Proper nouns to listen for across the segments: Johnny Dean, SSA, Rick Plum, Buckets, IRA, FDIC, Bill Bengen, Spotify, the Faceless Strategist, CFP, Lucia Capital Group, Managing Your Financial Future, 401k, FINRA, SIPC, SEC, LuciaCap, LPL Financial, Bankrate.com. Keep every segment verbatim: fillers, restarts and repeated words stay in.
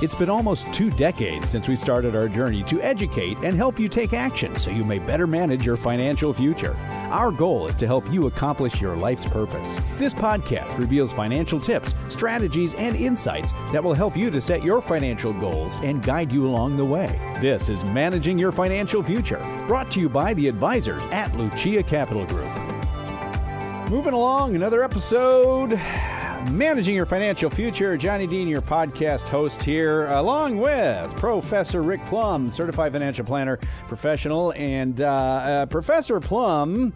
It's been almost two decades since we started our journey to educate and help you take action so you may better manage your financial future. Our goal is to help you accomplish your life's purpose. This podcast reveals financial tips, strategies, and insights that will help you to set your financial goals and guide you along the way. This is Managing Your Financial Future, brought to you by the advisors at Lucia Capital Group. Moving along, another episode. Managing Your Financial Future. Johnny Dean, your podcast host here, along with Professor Rick Plum, certified financial planner professional. And uh, uh, Professor Plum,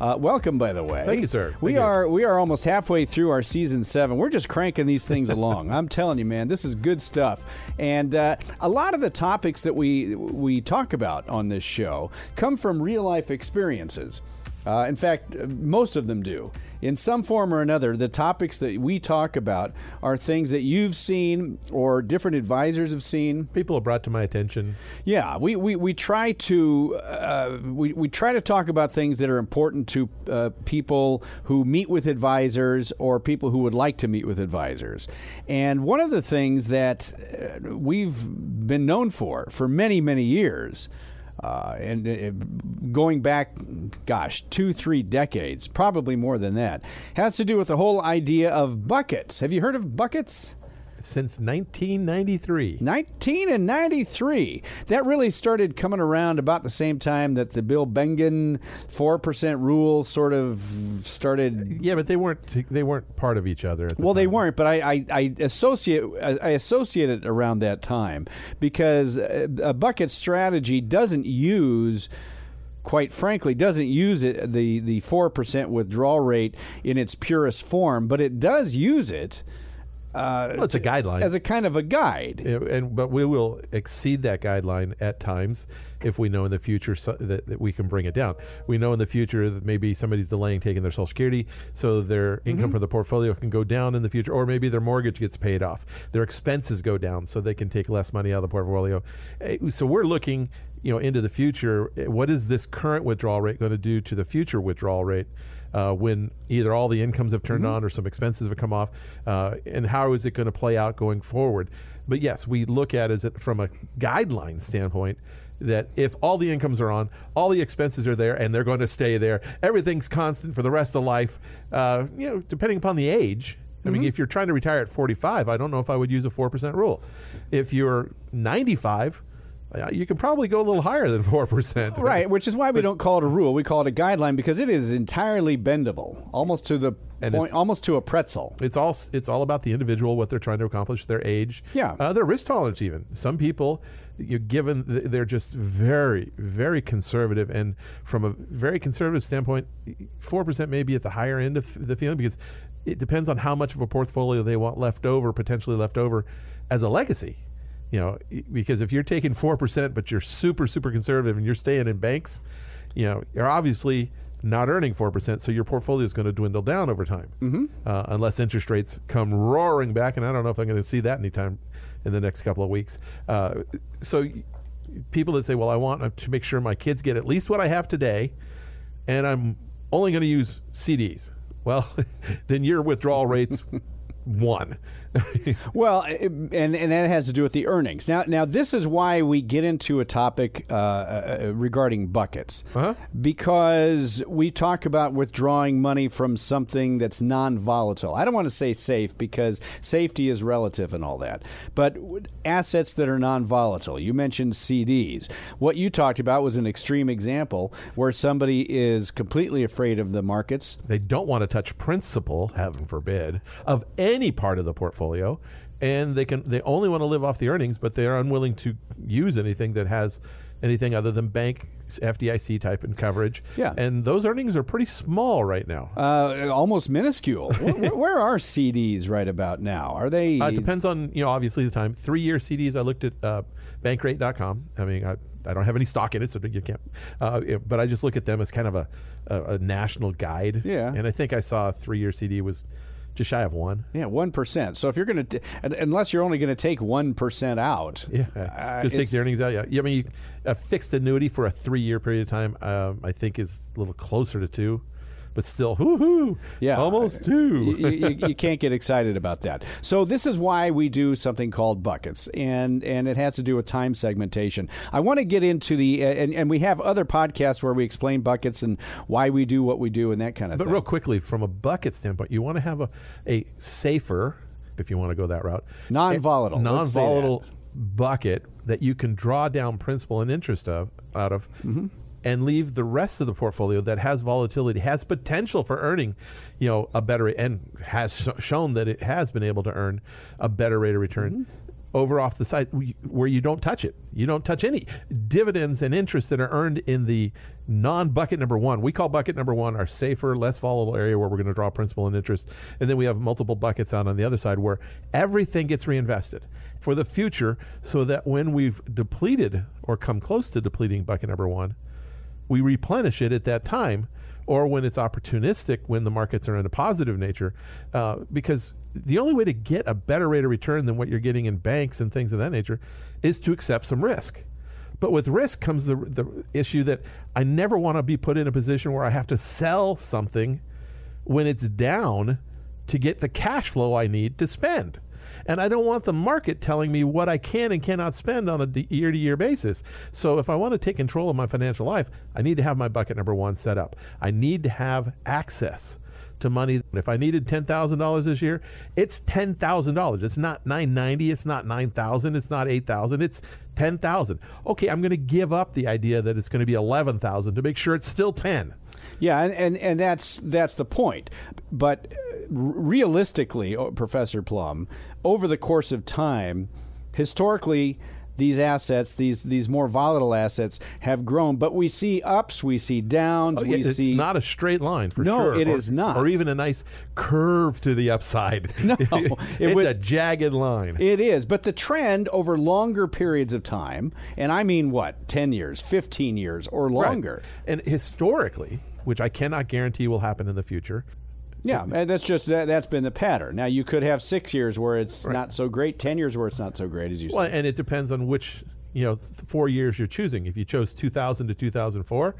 uh, welcome, by the way. Thank you, sir. We Thank are you. we are almost halfway through our season seven. We're just cranking these things along. I'm telling you, man, this is good stuff. And uh, a lot of the topics that we we talk about on this show come from real life experiences. Uh, in fact, most of them do. In some form or another, the topics that we talk about are things that you've seen or different advisors have seen. People have brought to my attention. Yeah, we we, we try to uh, we we try to talk about things that are important to uh, people who meet with advisors or people who would like to meet with advisors. And one of the things that we've been known for for many many years. Uh, and it, going back, gosh, two, three decades, probably more than that, has to do with the whole idea of buckets. Have you heard of buckets? Since nineteen ninety-three. nineteen ninety-three. That really started coming around about the same time that the Bill Bengen four percent rule sort of started. Yeah, but they weren't they weren't part of each other. At the well, time. They weren't, but I, I, I associate I associate it around that time because a bucket strategy doesn't use. Quite frankly, doesn't use it, the the four percent withdrawal rate in its purest form, but it does use it. Uh, well, it's a guideline. As a kind of a guide. It, and But we will exceed that guideline at times if we know in the future so that, that we can bring it down. We know in the future that maybe somebody's delaying taking their Social Security, so their income mm-hmm. from the portfolio can go down in the future, or maybe their mortgage gets paid off. Their expenses go down, so they can take less money out of the portfolio. So we're looking you know, into the future. What is this current withdrawal rate going to do to the future withdrawal rate? Uh, when either all the incomes have turned mm-hmm. on or some expenses have come off, uh, and how is it going to play out going forward? But yes, we look at it as it from a guideline standpoint that if all the incomes are on, all the expenses are there, and they're going to stay there, everything's constant for the rest of life, uh, you know, depending upon the age. I mean, mm-hmm. if you're trying to retire at forty-five, I don't know if I would use a four percent rule. If you're ninety-five, you can probably go a little higher than four percent. Right, which is why we don't call it a rule. We call it a guideline because it is entirely bendable, almost to the point, almost to a pretzel. It's all it's all about the individual, what they're trying to accomplish, their age, yeah, uh, their risk tolerance even. Some people, you're given, they're just very, very conservative. And from a very conservative standpoint, four percent may be at the higher end of the feeling because it depends on how much of a portfolio they want left over, potentially left over as a legacy. You know, because if you're taking four percent, but you're super, super conservative and you're staying in banks, you know, you're obviously not earning four percent. So your portfolio is going to dwindle down over time mm-hmm. uh, unless interest rates come roaring back. And I don't know if I'm going to see that anytime in the next couple of weeks. Uh, so people that say, well, I want to make sure my kids get at least what I have today, and I'm only going to use C Ds. Well, then your withdrawal rates one. Well, and, and that has to do with the earnings. Now, now this is why we get into a topic uh, regarding buckets, uh-huh. because we talk about withdrawing money from something that's non-volatile. I don't want to say safe because safety is relative and all that, but assets that are non-volatile. You mentioned C Ds. What you talked about was an extreme example where somebody is completely afraid of the markets. They don't want to touch principal, heaven forbid, of any any part of the portfolio, and they can they only want to live off the earnings, but they are unwilling to use anything that has anything other than bank F D I C type in coverage. Yeah, and those earnings are pretty small right now, uh, almost minuscule. where, where are C Ds right about now? Are they? Uh, it depends on you know obviously the time. Three-year C Ds. I looked at uh, Bankrate dot com. I mean, I, I don't have any stock in it, so you can't. Uh, it, but I just look at them as kind of a, a, a national guide. Yeah, and I think I saw a three-year C D was. Just shy of one. Yeah, one percent. So if you're going to, unless you're only going to take one percent out, yeah, uh, just take the earnings out. Yeah, yeah I mean, you, a fixed annuity for a three-year period of time, um, I think, is a little closer to two. but still, whoo-hoo, yeah, almost two. you, you, you can't get excited about that. So this is why we do something called buckets, and, and it has to do with time segmentation. I want to get into the, uh, and, and we have other podcasts where we explain buckets and why we do what we do and that kind of but thing. But real quickly, from a bucket standpoint, you want to have a, a safer, if you want to go that route, non-volatile, non-volatile bucket that you can draw down principal and interest of, out of, mm-hmm. and leave the rest of the portfolio that has volatility, has potential for earning, you know, a better, and has shown that it has been able to earn a better rate of return. Mm-hmm. Over off the side where you don't touch it. You don't touch any dividends and interest that are earned in the non-bucket number one. We call bucket number one our safer, less volatile area where we're going to draw principal and interest. And then we have multiple buckets out on the other side where everything gets reinvested for the future so that when we've depleted or come close to depleting bucket number one, we replenish it at that time, or when it's opportunistic, when the markets are in a positive nature, uh, because the only way to get a better rate of return than what you're getting in banks and things of that nature is to accept some risk. But with risk comes the, the issue that I never want to be put in a position where I have to sell something when it's down to get the cash flow I need to spend. And I don't want the market telling me what I can and cannot spend on a year-to-year basis. So if I want to take control of my financial life, I need to have my bucket number one set up. I need to have access to money. If I needed ten thousand dollars this year, it's ten thousand dollars. It's not nine ninety, it's not nine thousand, it's not eight thousand, it's ten thousand. Okay, I'm going to give up the idea that it's going to be eleven thousand to make sure it's still ten. Yeah, and, and, and that's that's the point. But realistically, Professor Plum, over the course of time, historically, these assets, these these more volatile assets, have grown, but we see ups, we see downs, oh, we it's see. It's not a straight line, for no, sure. No, it or, is not, or even a nice curve to the upside. No, it it's would, a jagged line. It is, but the trend over longer periods of time, and I mean what, ten years, fifteen years, or longer, right. And historically, which I cannot guarantee will happen in the future. Yeah, and that's just that, that's been the pattern. Now you could have six years where it's right. not so great, ten years where it's not so great, as you well, said. Well, and it depends on which, you know, four years you're choosing. If you chose two thousand to two thousand four,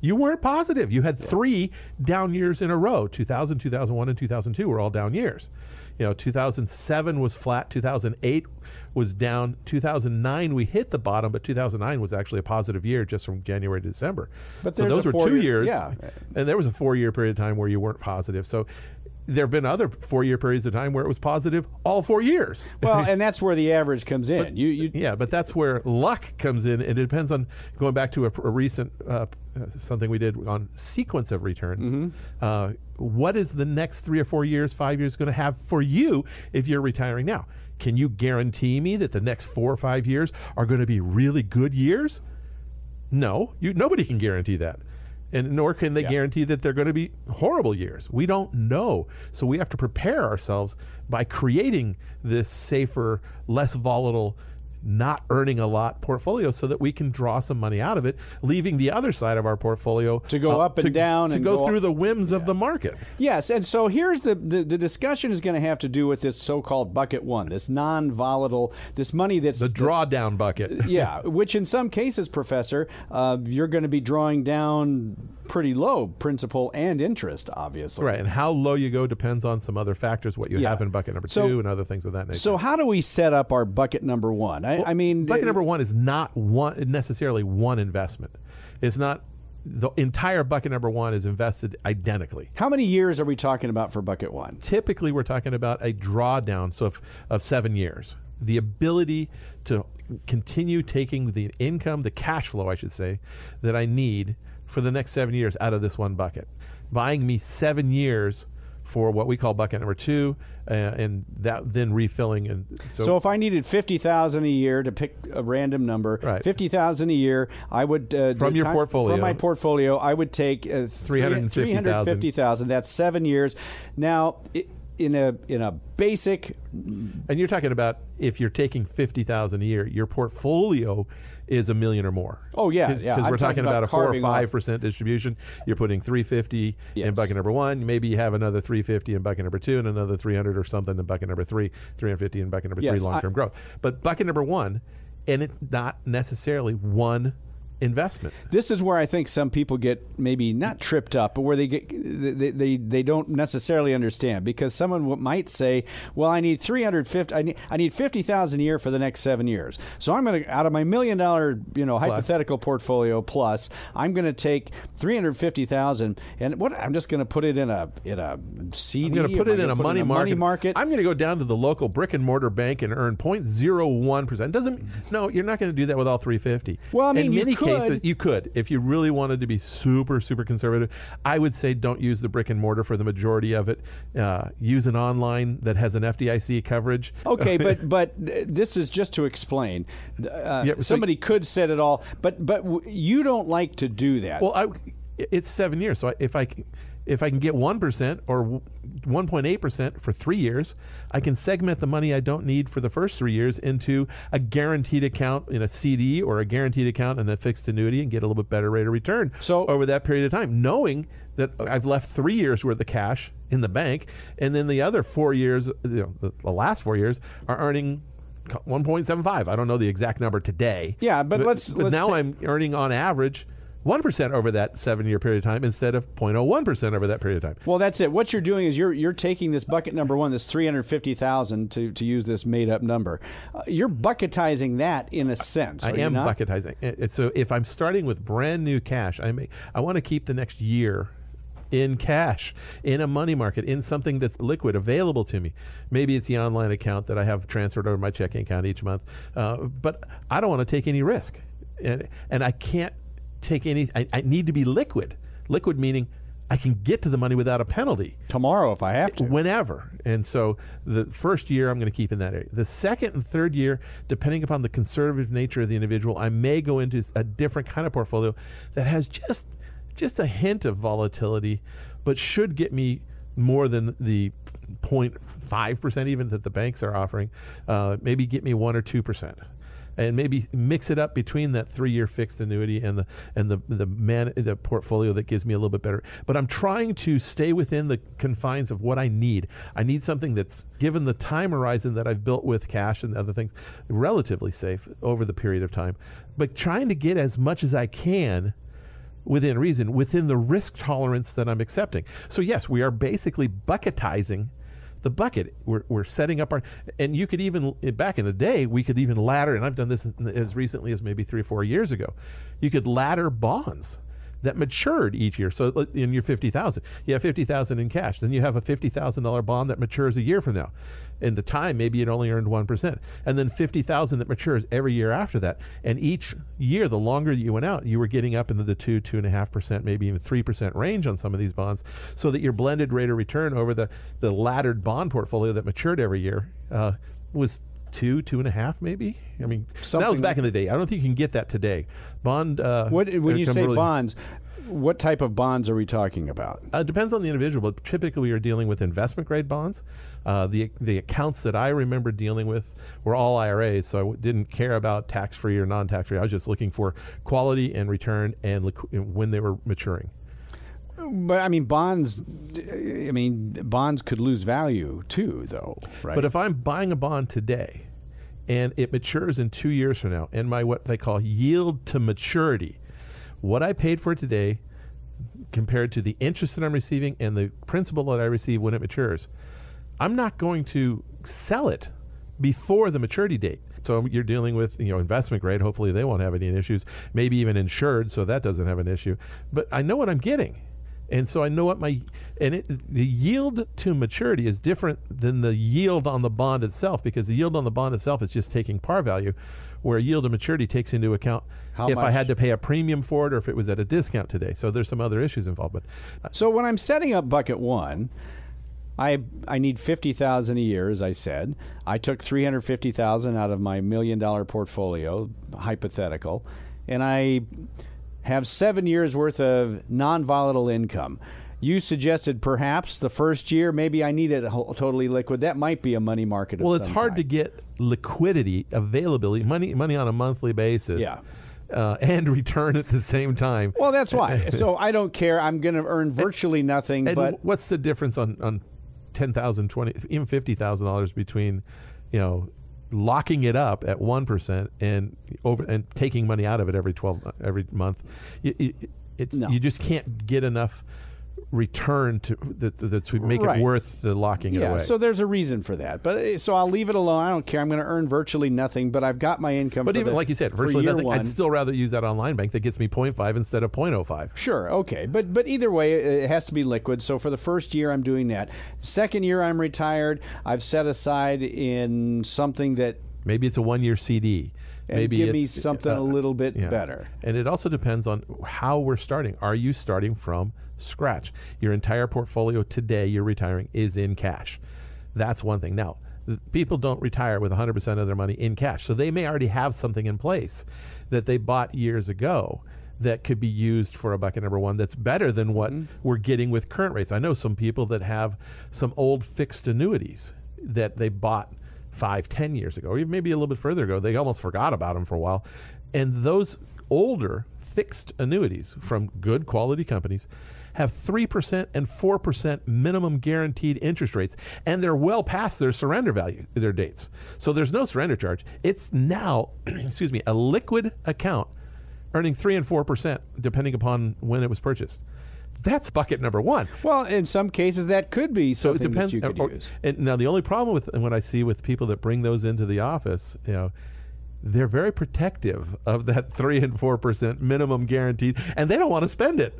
you weren't positive. You had three down years in a row. two thousand, two thousand one, and two thousand two were all down years. You know, two thousand seven was flat, two thousand eight was down, two thousand nine we hit the bottom, but two thousand nine was actually a positive year just from January to December. But so those were two year, years, yeah. And there was a four-year period of time where you weren't positive. So there have been other four-year periods of time where it was positive all four years. Well, and that's where the average comes in. But, you, you, yeah, but that's where luck comes in. And it depends on, going back to a, a recent, uh, something we did on sequence of returns, mm-hmm. uh, what is the next three or four years, five years going to have for you if you're retiring now? Can you guarantee me that the next four or five years are going to be really good years? No, you, nobody can guarantee that. And nor can they yeah. guarantee that they're going to be horrible years. We don't know. So we have to prepare ourselves by creating this safer, less volatile, not earning a lot portfolio so that we can draw some money out of it, leaving the other side of our portfolio to go uh, up and to, down to and go, go through up. the whims yeah. of the market. Yes, and so here's the, the, the discussion is going to have to do with this so-called bucket one, this non-volatile, this money that's... The drawdown bucket. Yeah, which in some cases, Professor, uh, you're going to be drawing down pretty low principal and interest, obviously. Right, and how low you go depends on some other factors, what you yeah. have in bucket number so, two and other things of that nature. So how do we set up our bucket number one? I, well, I mean... Bucket it, number one is not one necessarily one investment. It's not... The entire bucket number one is invested identically. How many years are we talking about for bucket one? Typically, we're talking about a drawdown so if, of seven years. The ability to continue taking the income, the cash flow, I should say, that I need for the next seven years out of this one bucket, buying me seven years for what we call bucket number two, uh, and that then refilling. And so, so if I needed fifty thousand a year to pick a random number, right. fifty thousand a year, I would uh, from your time, portfolio. From my portfolio, I would take uh, three hundred fifty thousand. That's seven years. Now, in a in a basic, and you're talking about if you're taking fifty thousand a year, your portfolio is a million or more. Oh yeah, Cause, yeah. Because we're talking, talking about, about a four or five percent distribution. You're putting three fifty yes. in bucket number one. Maybe you have another three fifty in bucket number two, and another three hundred or something in bucket number three. Three hundred fifty in bucket number yes, three. Long term growth, but bucket number one, and it's not necessarily one investment. This is where I think some people get maybe not tripped up, but where they get they they, they don't necessarily understand, because someone might say, "Well, I need three hundred fifty. I need I need fifty thousand a year for the next seven years. So I'm going to, out of my million dollar you know plus. hypothetical portfolio plus, I'm going to take three hundred fifty thousand and what I'm just going to put it in a in a C D. I'm going to put it in a money market. I'm going to go down to the local brick and mortar bank and earn zero point zero one percent. Doesn't no, you're not going to do that with all three fifty. Well, I mean, in many cases you could, if you really wanted to be super super conservative. I would say don't use the brick and mortar for the majority of it. Uh, use an online that has an F D I C coverage. Okay, but but this is just to explain. Uh, yeah, so somebody could set it all, but but you don't like to do that. Well, I, it's seven years, so I, if I. If I can get one percent or one point eight percent for three years, I can segment the money I don't need for the first three years into a guaranteed account in a C D or a guaranteed account in a fixed annuity and get a little bit better rate of return so, over that period of time, knowing that I've left three years worth of cash in the bank, and then the other four years, you know, the, the last four years are earning one point seven five. I don't know the exact number today. Yeah, but, but let's... But let's now I'm earning on average one percent over that seven-year period of time instead of zero point zero one percent over that period of time. Well, that's it. What you're doing is you're you're taking this bucket number one, this three hundred fifty thousand dollars to, to use this made-up number. Uh, you're bucketizing that in a sense. I am bucketizing. So if I'm starting with brand-new cash, I may, I want to keep the next year in cash, in a money market, in something that's liquid, available to me. Maybe it's the online account that I have transferred over my checking account each month. Uh, but I don't want to take any risk, and, and I can't take any. I, I need to be liquid. Liquid meaning I can get to the money without a penalty tomorrow if I have to, whenever. And so the first year I'm going to keep in that area. The second and third year, depending upon the conservative nature of the individual, I may go into a different kind of portfolio that has just just a hint of volatility, but should get me more than the zero point five percent even that the banks are offering. Uh, maybe get me one or two percent. And maybe mix it up between that three-year fixed annuity and the and the the man the portfolio that gives me a little bit better. But I'm trying to stay within the confines of what I need. I need something that's, given the time horizon that I've built with cash and other things, relatively safe over the period of time. But trying to get as much as I can within reason, within the risk tolerance that I'm accepting. So yes, we are basically bucketizing the bucket. We're, we're setting up our, and you could even, back in the day, we could even ladder, and I've done this as recently as maybe three or four years ago, you could ladder bonds that matured each year. So in your fifty thousand dollars, you have fifty thousand dollars in cash. Then you have a fifty thousand dollar bond that matures a year from now. In the time, maybe it only earned one percent. And then fifty thousand dollars that matures every year after that. And each year, the longer you went out, you were getting up into the two, two point five percent, maybe even three percent range on some of these bonds, so that your blended rate of return over the, the laddered bond portfolio that matured every year uh, was two, two and a half, maybe. I mean, something that was back in the day. I don't think you can get that today. Bond. Uh, what, when you say really bonds, what type of bonds are we talking about? It uh, depends on the individual, but typically we are dealing with investment grade bonds. Uh, the the accounts that I remember dealing with were all I R As, so I didn't care about tax free or non tax free. I was just looking for quality and return and when they were maturing. But I mean, bonds. I mean, bonds could lose value too, though. Right? But if I'm buying a bond today, and it matures in two years from now, and my what they call yield to maturity, what I paid for it today, compared to the interest that I'm receiving and the principal that I receive when it matures, I'm not going to sell it before the maturity date. So you're dealing with, you know, investment grade. Hopefully, they won't have any issues. Maybe even insured, so that doesn't have an issue. But I know what I'm getting. And so I know what my, and it, the yield to maturity is different than the yield on the bond itself, because the yield on the bond itself is just taking par value, where yield to maturity takes into account how if much? I had to pay a premium for it or if it was at a discount today. So there's some other issues involved. But uh, so when I'm setting up bucket one, I I need fifty thousand dollars a year, as I said. I took three hundred fifty thousand dollars out of my million dollar portfolio, hypothetical, and I have seven years worth of non-volatile income. You suggested perhaps the first year, maybe I need it totally liquid. That might be a money market. Well, it's hard to get liquidity, availability, money, money on a monthly basis. Yeah. Uh, and return at the same time. Well, that's why. So I don't care. I'm going to earn virtually and, nothing. And but what's the difference on on ten thousand, twenty, even fifty thousand dollars between, you know, locking it up at one percent and over and taking money out of it every twelve every month, it, it, it's no. you just can't get enough return to that that's make right. it worth the locking yeah, it away. So there's a reason for that. But so I'll leave it alone. I don't care. I'm going to earn virtually nothing, but I've got my income. But for even the, like you said, virtually nothing. One. I'd still rather use that online bank that gets me zero point five instead of zero point zero five. Sure, okay, but but either way, it has to be liquid. So for the first year, I'm doing that. Second year, I'm retired. I've set aside in something that maybe it's a one-year C D. And Maybe give it's, me something uh, a little bit yeah. better. And it also depends on how we're starting. Are you starting from scratch? Your entire portfolio today you're retiring is in cash. That's one thing. Now, people don't retire with one hundred percent of their money in cash. So they may already have something in place that they bought years ago that could be used for a bucket number one that's better than what mm-hmm. we're getting with current rates. I know some people that have some old fixed annuities that they bought five, ten years ago, or even maybe a little bit further ago. They almost forgot about them for a while. And those older fixed annuities from good quality companies have three percent and four percent minimum guaranteed interest rates, and they're well past their surrender value, their dates. So there's no surrender charge. It's now, excuse me, a liquid account earning three and four percent depending upon when it was purchased. That's bucket number one. Well, in some cases, that could be something so it depends, that you could or, use. And now, the only problem with what I see with people that bring those into the office, you know, they're very protective of that three and four percent minimum guaranteed, and they don't want to spend it.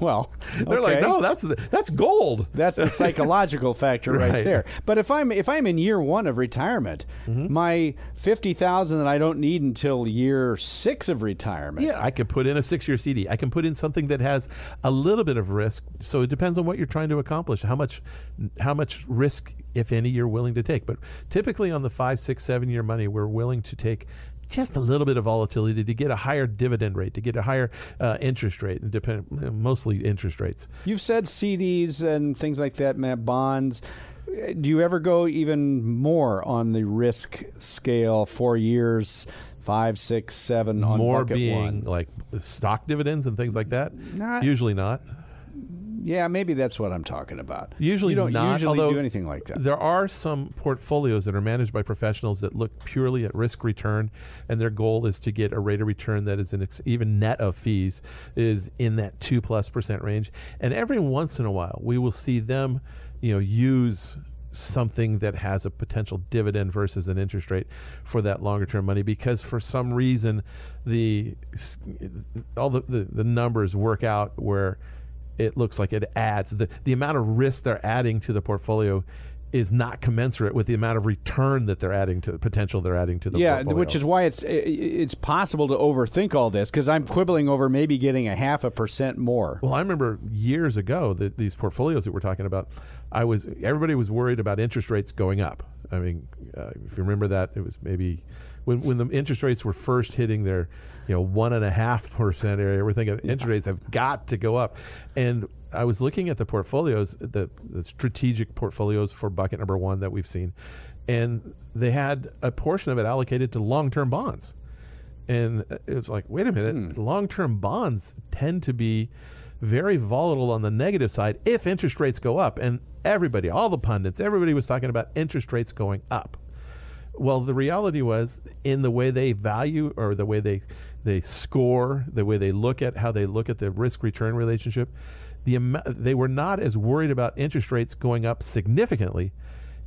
Well, they're okay. like, no, that's that's gold. That's the psychological factor right, right there. But if I'm if I'm in year one of retirement, mm-hmm. my fifty thousand that I don't need until year six of retirement. Yeah, I could put in a six-year C D. I can put in something that has a little bit of risk. So it depends on what you're trying to accomplish, how much how much risk, if any, you're willing to take. But typically on the five, six, seven-year money, we're willing to take just a little bit of volatility to get a higher dividend rate, to get a higher uh, interest rate, and depend, mostly interest rates. You've said C Ds and things like that, Matt, bonds. Do you ever go even more on the risk scale, four years, five, six, seven, on more bucket being one? Like stock dividends and things like that? Not Usually not. Yeah, maybe that's what I'm talking about. Usually you don't not, usually do anything like that. There are some portfolios that are managed by professionals that look purely at risk return, and their goal is to get a rate of return that is an ex even net of fees is in that two plus percent range. And every once in a while, we will see them, you know, use something that has a potential dividend versus an interest rate for that longer term money, because for some reason the all the the, the numbers work out where it looks like it adds. The, the amount of risk they're adding to the portfolio is not commensurate with the amount of return that they're adding to the potential they're adding to the yeah, portfolio. Yeah, which is why it's it's possible to overthink all this, because I'm quibbling over maybe getting a half a percent more. Well, I remember years ago that these portfolios that we're talking about, I was everybody was worried about interest rates going up. I mean, uh, if you remember that, it was maybe when when the interest rates were first hitting their, you know, one and a half percent area. We're thinking interest rates have got to go up, and I was looking at the portfolios, the, the strategic portfolios for bucket number one that we've seen, and they had a portion of it allocated to long-term bonds. And it was like, wait a minute, hmm. long-term bonds tend to be very volatile on the negative side if interest rates go up. And everybody, all the pundits, everybody was talking about interest rates going up. Well, the reality was, in the way they value or the way they, they score, the way they look at how they look at the risk-return relationship, The, they were not as worried about interest rates going up significantly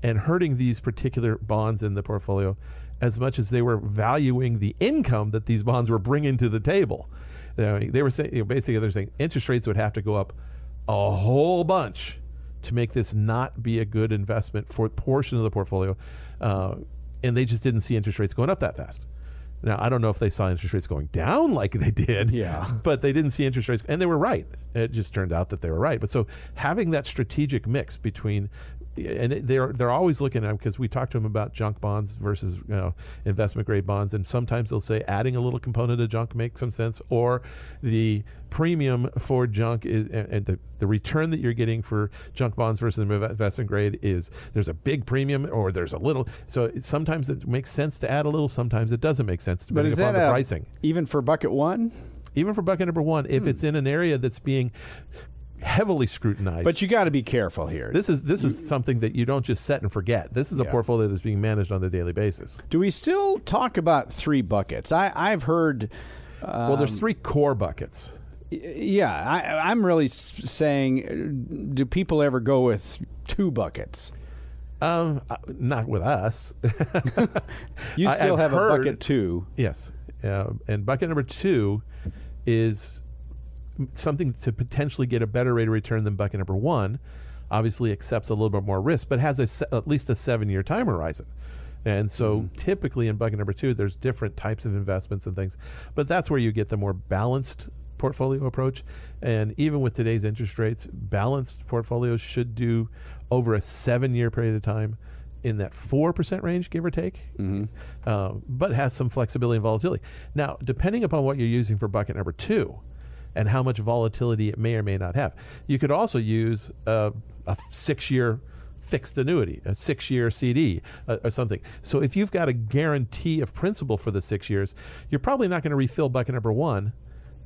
and hurting these particular bonds in the portfolio as much as they were valuing the income that these bonds were bringing to the table. You know, they were saying, you know, basically they're saying interest rates would have to go up a whole bunch to make this not be a good investment for a portion of the portfolio, uh, and they just didn't see interest rates going up that fast. Now, I don't know if they saw interest rates going down like they did, yeah. but they didn't see interest rates, and they were right. It just turned out that they were right. But so having that strategic mix between, and they're they're always looking at, because we talk to them about junk bonds versus, you know, investment grade bonds, and sometimes they'll say adding a little component of junk makes some sense, or the premium for junk is, and, and the the return that you're getting for junk bonds versus investment grade is there's a big premium or there's a little. So sometimes it makes sense to add a little. Sometimes it doesn't make sense depending upon the pricing. Even for bucket one? Even for bucket number one, if hmm. it's in an area that's being heavily scrutinized. But you got to be careful here. This is this is something that you don't just set and forget. This is a yeah. portfolio that's being managed on a daily basis. Do we still talk about three buckets? I, I've heard... Um, well, there's three core buckets. Yeah, I, I'm really saying, do people ever go with two buckets? Um, not with us. You still I, have heard, a bucket two. Yes, uh, and bucket number two is something to potentially get a better rate of return than bucket number one. Obviously accepts a little bit more risk, but has a se at least a seven-year time horizon. And so mm-hmm. typically in bucket number two, there's different types of investments and things. But that's where you get the more balanced portfolio approach. And even with today's interest rates, balanced portfolios should do over a seven-year period of time in that four percent range, give or take, mm-hmm. uh, but has some flexibility and volatility. Now, depending upon what you're using for bucket number two, and how much volatility it may or may not have. You could also use uh, a six-year fixed annuity, a six-year C D uh, or something. So if you've got a guarantee of principal for the six years, you're probably not going to refill bucket number one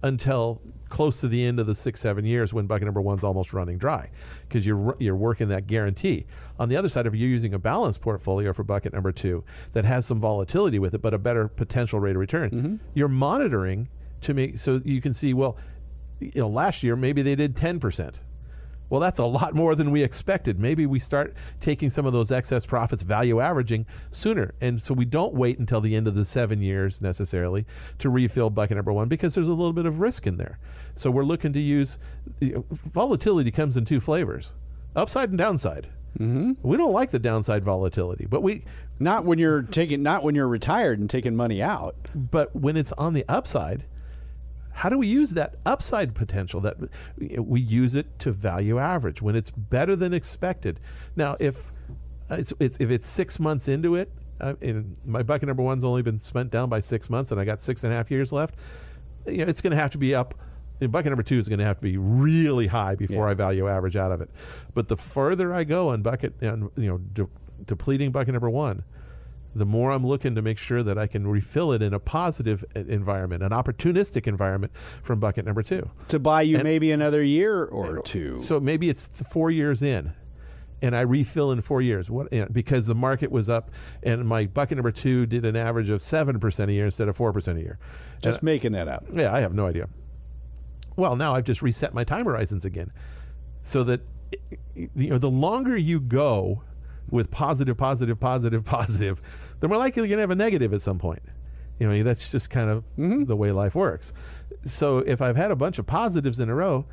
until close to the end of the six, seven years when bucket number one's almost running dry because you're, you're working that guarantee. On the other side, if you're using a balanced portfolio for bucket number two that has some volatility with it but a better potential rate of return, mm-hmm. you're monitoring to make so you can see, well, you know, last year maybe they did ten percent. Well, that's a lot more than we expected. Maybe we start taking some of those excess profits, value averaging sooner. And so we don't wait until the end of the seven years necessarily to refill bucket number one because there's a little bit of risk in there. So we're looking to use, you know, volatility comes in two flavors, upside and downside. Mm-hmm. We don't like the downside volatility, but we not when you're taking not when you're retired and taking money out, but when it's on the upside. How do we use that upside potential? That we use it to value average when it's better than expected. Now, if it's, it's if it's six months into it, uh, and my bucket number one's only been spent down by six months, and I got six and a half years left, you know, it's going to have to be up. And bucket number two is going to have to be really high before yeah. I value average out of it. But the further I go on bucket, and you know, de depleting bucket number one, the more I'm looking to make sure that I can refill it in a positive environment, an opportunistic environment from bucket number two. To buy you and maybe another year or two. So maybe it's four years in, and I refill in four years what, you know, because the market was up, and my bucket number two did an average of seven percent a year instead of four percent a year. Just and making that up. Yeah, I have no idea. Well, now I've just reset my time horizons again so that, you know, the longer you go with positive, positive, positive, positive, then we're likely going to have a negative at some point. You know, that's just kind of mm-hmm. the way life works. So if I've had a bunch of positives in a row,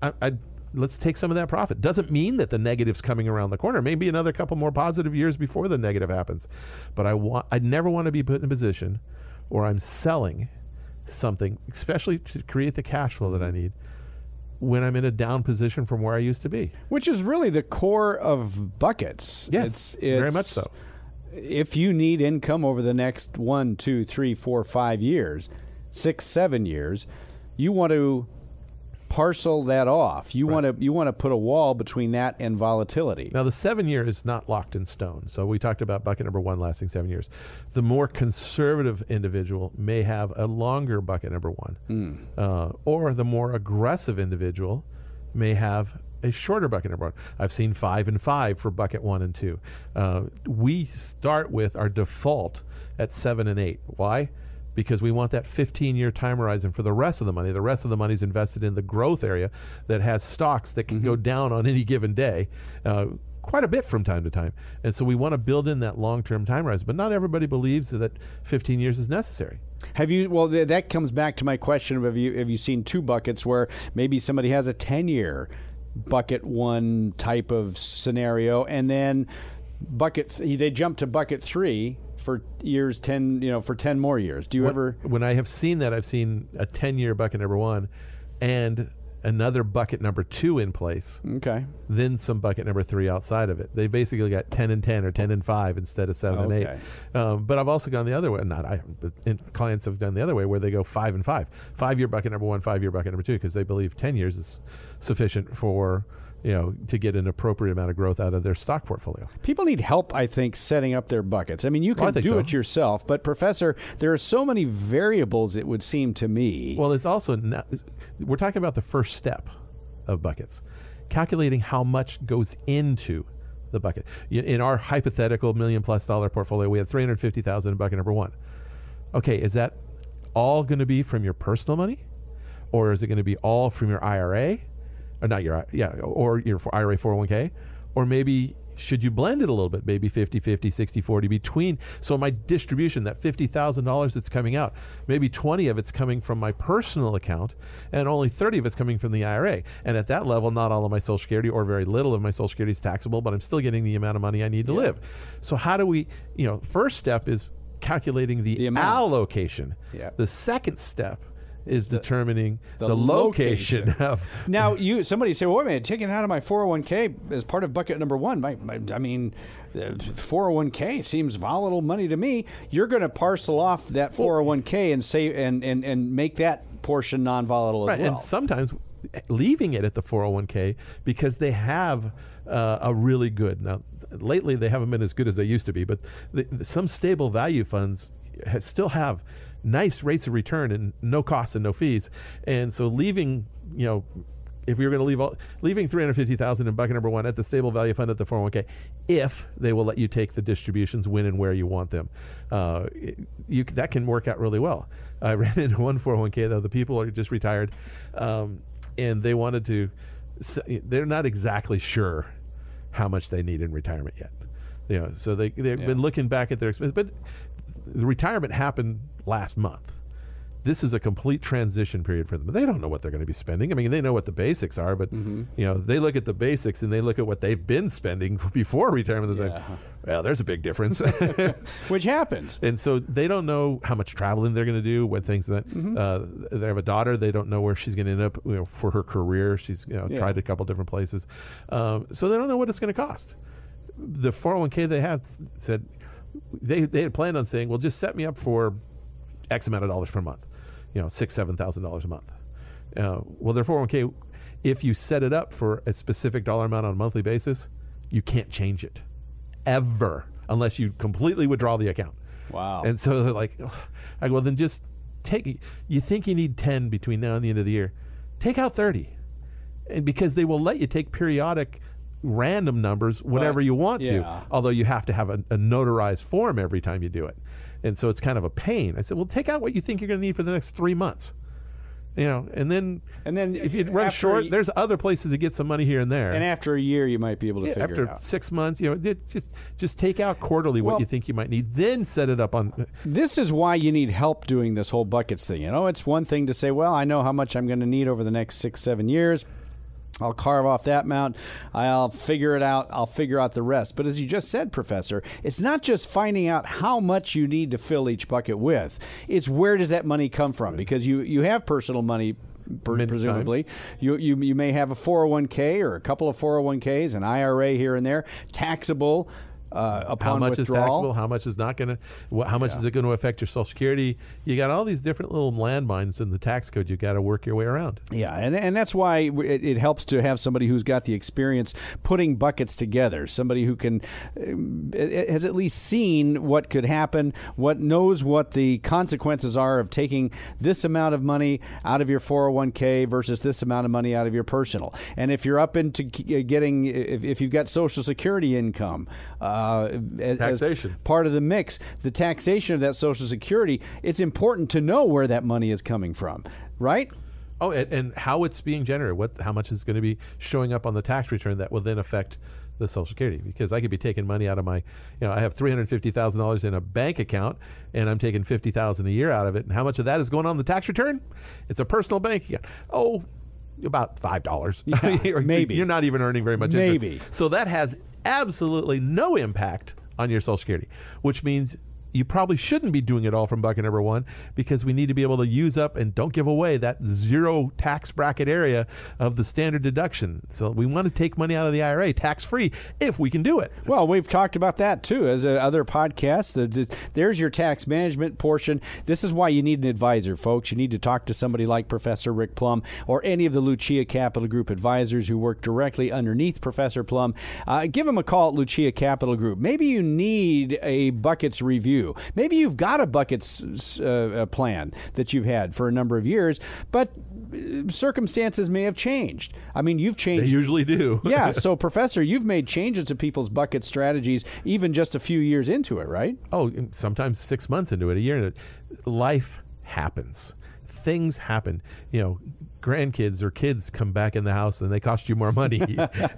I, I, let's take some of that profit. Doesn't mean that the negative's coming around the corner. Maybe another couple more positive years before the negative happens. But I want, I never want to be put in a position where I'm selling something, especially to create the cash flow that I need, when I'm in a down position from where I used to be. Which is really the core of buckets. Yes, it's, it's, very much so. If you need income over the next one, two, three, four, five years, six, seven years, you want to parcel that off. You right. want to you want to put a wall between that and volatility. Now, the seven year is not locked in stone. So we talked about bucket number one lasting seven years. The more conservative individual may have a longer bucket number one, mm. uh, or the more aggressive individual may have a shorter bucket number one. I've seen five and five for bucket one and two. Uh, we start with our default at seven and eight. Why? Because we want that fifteen-year time horizon for the rest of the money. The rest of the money is invested in the growth area that has stocks that can mm-hmm. go down on any given day uh, quite a bit from time to time. And so we want to build in that long-term time horizon. But not everybody believes that fifteen years is necessary. Have you, well, th that comes back to my question of have you, have you seen two buckets where maybe somebody has a ten-year bucket one type of scenario and then bucket th they jump to bucket three for years ten, you know, for ten more years. Do you when, ever? When I have seen that, I've seen a ten-year bucket number one, and another bucket number two in place. Okay. Then some bucket number three outside of it. They basically got ten and ten or ten and five instead of seven okay. and eight. Um, but I've also gone the other way. Not I, but clients have done the other way where they go five and five, five-year bucket number one, five-year bucket number two, because they believe ten years is sufficient for, you know, to get an appropriate amount of growth out of their stock portfolio. People need help, I think, setting up their buckets. I mean, you can well, do so. it yourself, but Professor, there are so many variables, it would seem to me. Well, it's also, not, we're talking about the first step. of buckets, calculating how much goes into the bucket. In our hypothetical million plus dollar portfolio, we had three hundred fifty thousand dollars in bucket number one. Okay, is that all going to be from your personal money? Or is it going to be all from your I R A? Or not your, yeah, or your I R A four oh one K? Or maybe should you blend it a little bit, maybe fifty fifty, sixty forty between? So my distribution, that fifty thousand dollars that's coming out, maybe twenty of it's coming from my personal account and only thirty of it's coming from the I R A. And at that level, not all of my Social Security or very little of my Social Security is taxable, but I'm still getting the amount of money I need to yeah. live. So how do we, you know, first step is calculating the, the allocation. Yeah. The second step is determining the, the, the location. location of. Now, you somebody say, well, wait a minute, taking it out of my four oh one K as part of bucket number one, my, my, I mean, uh, four oh one K seems volatile money to me. You're going to parcel off that four oh one K and say and, and, and make that portion non-volatile right, as well. And sometimes leaving it at the four oh one K because they have uh, a really good, now lately they haven't been as good as they used to be, but the, the, some stable value funds ha- still have nice rates of return and no costs and no fees. And so leaving, you know, if we were going to leave all, leaving three hundred fifty thousand dollars in bucket number one at the stable value fund at the four oh one K, if they will let you take the distributions when and where you want them, uh, you, that can work out really well. I ran into one four oh one K though, the people are just retired um, and they wanted to, they're not exactly sure how much they need in retirement yet. You know, so they, they've yeah. been looking back at their expenses, but the retirement happened last month. This is a complete transition period for them. They don't know what they're going to be spending. I mean, they know what the basics are, but mm-hmm. you know, they look at the basics and they look at what they've been spending before retirement. They're yeah. like, well, there's a big difference, which happens. And so they don't know how much traveling they're going to do. What things that mm-hmm. uh, they have a daughter, they don't know where she's going to end up, you know, for her career. She's, you know, yeah. tried a couple different places, um, so they don't know what it's going to cost. The four oh one K they have said. They they had planned on saying, well, just set me up for X amount of dollars per month, you know, six, seven thousand dollars a month. Uh, well, their four oh one K, if you set it up for a specific dollar amount on a monthly basis, you can't change it ever unless you completely withdraw the account. Wow. And so they're like, oh. I go, well, then just take. You think you need ten between now and the end of the year? Take out thirty, and because they will let you take periodic. Random numbers whenever right. you want yeah. to, although you have to have a, a notarized form every time you do it. And so it's kind of a pain. I said, well, take out what you think you're going to need for the next three months. You know, and then and then if you run short, there's other places to get some money here and there. And after a year, you might be able to yeah, figure it out. After six months, you know, just just take out quarterly what well, you think you might need, then set it up on. This is why you need help doing this whole buckets thing. You know, it's one thing to say, well, I know how much I'm going to need over the next six, seven years. I'll carve off that amount. I'll figure it out. I'll figure out the rest. But as you just said, Professor, it's not just finding out how much you need to fill each bucket with. It's where does that money come from? Because you, you have personal money, Many presumably. Times. You, you you may have a four oh one K or a couple of four oh one Ks, an I R A here and there, taxable uh, upon withdrawal. How much withdrawal. is taxable? How much is not going to? How much yeah. is it going to affect your Social Security? You got all these different little landmines in the tax code. You got to work your way around. Yeah, and and that's why it, it helps to have somebody who's got the experience putting buckets together. Somebody who can uh, has at least seen what could happen, what knows what the consequences are of taking this amount of money out of your four oh one K versus this amount of money out of your personal. And if you're up into getting, if, if you've got Social Security income. Uh, Uh, taxation. As part of the mix, the taxation of that Social Security, it's important to know where that money is coming from, right? Oh, and, and how it's being generated, what, how much is going to be showing up on the tax return that will then affect the Social Security, because I could be taking money out of my, you know, I have three hundred fifty thousand dollars in a bank account and I'm taking fifty thousand dollars a year out of it. And how much of that is going on the tax return? It's a personal bank account. Oh, about five dollars. Yeah, maybe. You're not even earning very much interest. Maybe. So that has absolutely no impact on your Social Security, which means you probably shouldn't be doing it all from bucket number one, because we need to be able to use up and don't give away that zero tax bracket area of the standard deduction. So we want to take money out of the I R A tax-free if we can do it. Well, we've talked about that, too, as a, other podcasts. The, the, there's your tax management portion. This is why you need an advisor, folks. You need to talk to somebody like Professor Rick Plum or any of the Lucia Capital Group advisors who work directly underneath Professor Plum. Uh, give them a call at Lucia Capital Group. Maybe you need a buckets review. do. Maybe you've got a buckets uh, plan that you've had for a number of years, but circumstances may have changed. I mean, you've changed. They usually do. Yeah. So, Professor, you've made changes to people's bucket strategies even just a few years into it, right? Oh, sometimes six months into it, a year into it. Life happens. Things happen. You know, grandkids or kids come back in the house and they cost you more money.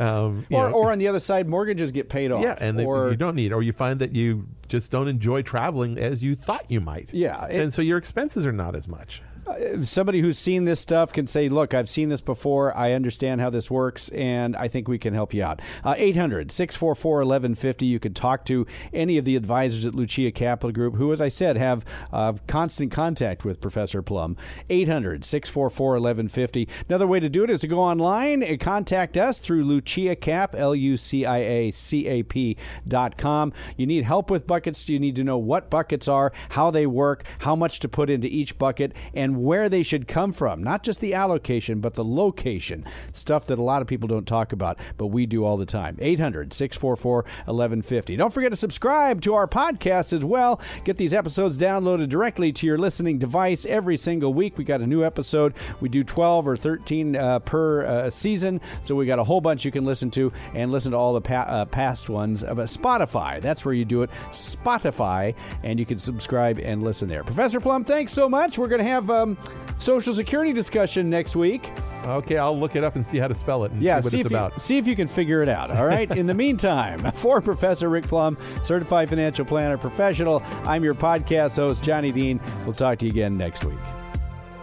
um, you or, or on the other side, mortgages get paid off. Yeah, and they, or, you don't need, or you find that you just don't enjoy traveling as you thought you might. Yeah. It, and so your expenses are not as much. Uh, somebody who's seen this stuff can say, look, I've seen this before. I understand how this works, and I think we can help you out. Uh, eight hundred, six four four, eleven fifty. You can talk to any of the advisors at Lucia Capital Group, who, as I said, have uh, constant contact with Professor Plum. eight hundred, six four four, eleven fifty. Another way to do it is to go online and contact us through LuciaCap, L U C I A C A P dot com. You need help with buckets. You need to know what buckets are, how they work, how much to put into each bucket, and where they should come from. Not just the allocation, but the location. Stuff that a lot of people don't talk about, but we do all the time. eight hundred, six four four, eleven fifty. Don't forget to subscribe to our podcast as well. Get these episodes downloaded directly to your listening device every single week. We got a new episode. We do twelve or thirteen uh, per uh, season, so we got a whole bunch you can listen to, and listen to all the pa uh, past ones. About Spotify, that's where you do it. Spotify, and you can subscribe and listen there. Professor Plum, thanks so much. We're going to have Um, Social Security discussion next week. Okay, I'll look it up and see how to spell it and yeah, see what see it's about. You, see if you can figure it out, all right? In the meantime, for Professor Rick Plum, Certified Financial Planner Professional, I'm your podcast host, Johnny Dean. We'll talk to you again next week.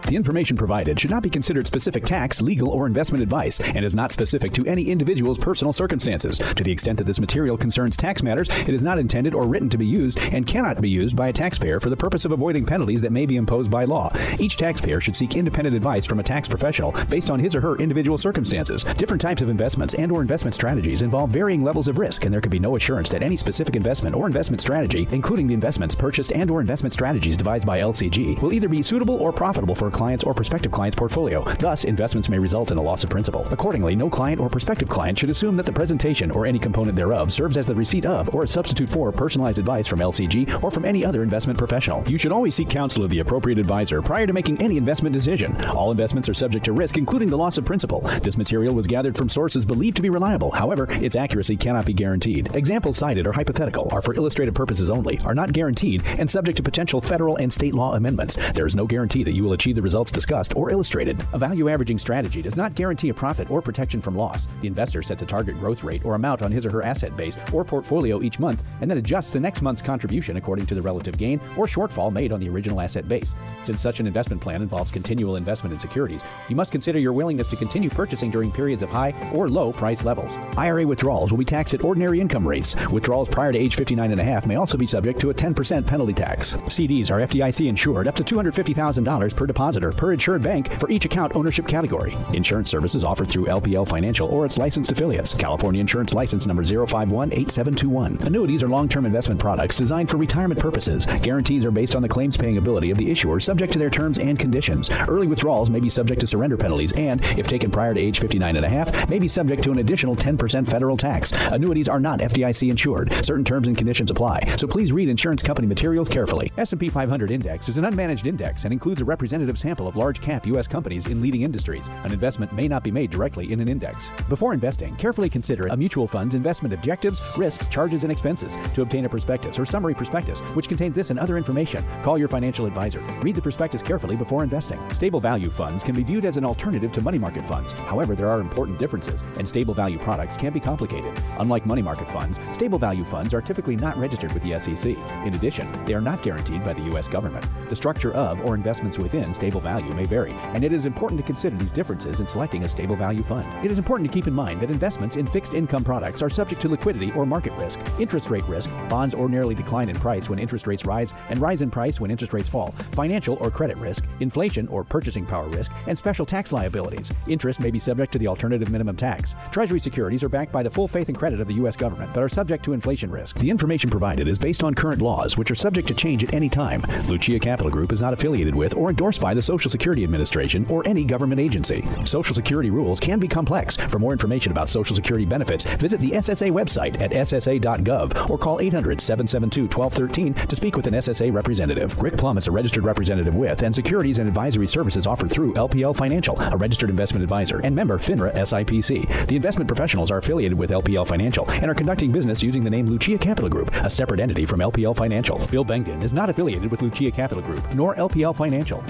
The information provided should not be considered specific tax, legal, or investment advice and is not specific to any individual's personal circumstances. To the extent that this material concerns tax matters, it is not intended or written to be used and cannot be used by a taxpayer for the purpose of avoiding penalties that may be imposed by law. Each taxpayer should seek independent advice from a tax professional based on his or her individual circumstances. Different types of investments and or investment strategies involve varying levels of risk, and there can be no assurance that any specific investment or investment strategy, including the investments purchased and or investment strategies devised by L C G, will either be suitable or profitable for a client's or prospective client's portfolio. Thus, investments may result in a loss of principal. Accordingly, no client or prospective client should assume that the presentation or any component thereof serves as the receipt of or a substitute for personalized advice from L C G or from any other investment professional. You should always seek counsel of the appropriate advisor prior to making any investment decision. All investments are subject to risk, including the loss of principal. This material was gathered from sources believed to be reliable. However, its accuracy cannot be guaranteed. Examples cited are hypothetical, are for illustrative purposes only, are not guaranteed, and subject to potential federal and state law amendments. There is no guarantee that you will achieve the results discussed or illustrated. A value averaging strategy does not guarantee a profit or protection from loss. The investor sets a target growth rate or amount on his or her asset base or portfolio each month and then adjusts the next month's contribution according to the relative gain or shortfall made on the original asset base. Since such an investment plan involves continual investment in securities, you must consider your willingness to continue purchasing during periods of high or low price levels. I R A withdrawals will be taxed at ordinary income rates. Withdrawals prior to age fifty-nine and a half may also be subject to a ten percent penalty tax. C Ds are F D I C insured up to two hundred fifty thousand dollars per depositor per insured bank for each account ownership category. Insurance services offered through L P L Financial or its licensed affiliates. California Insurance License Number zero five one eight seven two one. Annuities are long-term investment products designed for retirement purposes. Guarantees are based on the claims-paying ability of the issuer subject to their terms and conditions. Early withdrawals may be subject to surrender penalties and, if taken prior to age fifty-nine and a half, may be subject to an additional ten percent federal tax. Annuities are not F D I C insured. Certain terms and conditions apply, so please read insurance company materials carefully. S and P five hundred Index is an unmanaged index and includes a representative sample of large-cap U S companies in leading industries. An investment may not be made directly in an index. Before investing, carefully consider a mutual fund's investment objectives, risks, charges, and expenses. To obtain a prospectus or summary prospectus, which contains this and other information, call your financial advisor. Read the prospectus carefully before investing. Stable value funds can be viewed as an alternative to money market funds. However, there are important differences, and stable value products can be complicated. Unlike money market funds, stable value funds are typically not registered with the S E C. In addition, they are not guaranteed by the U S government. The structure of or investments within stable value may vary, and it is important to consider these differences in selecting a stable value fund. It is important to keep in mind that investments in fixed income products are subject to liquidity or market risk, interest rate risk. Bonds ordinarily decline in price when interest rates rise and rise in price when interest rates fall, financial or credit risk, inflation or purchasing power risk, and special tax liabilities. Interest may be subject to the alternative minimum tax. Treasury securities are backed by the full faith and credit of the U S government, but are subject to inflation risk. The information provided is based on current laws, which are subject to change at any time. Lucia Capital Group is not affiliated with or endorsed by the Social Security Administration or any government agency. Social Security rules can be complex. For more information about Social Security benefits, visit the S S A website at S S A dot gov or call eight hundred, seven seven two, one two one three to speak with an S S A representative. Rick Plum is a registered representative with and securities and advisory services offered through L P L Financial, a registered investment advisor and member FINRA S I P C. The investment professionals are affiliated with L P L Financial and are conducting business using the name Lucia Capital Group, a separate entity from L P L Financial. Bill Bengen is not affiliated with Lucia Capital Group nor L P L Financial.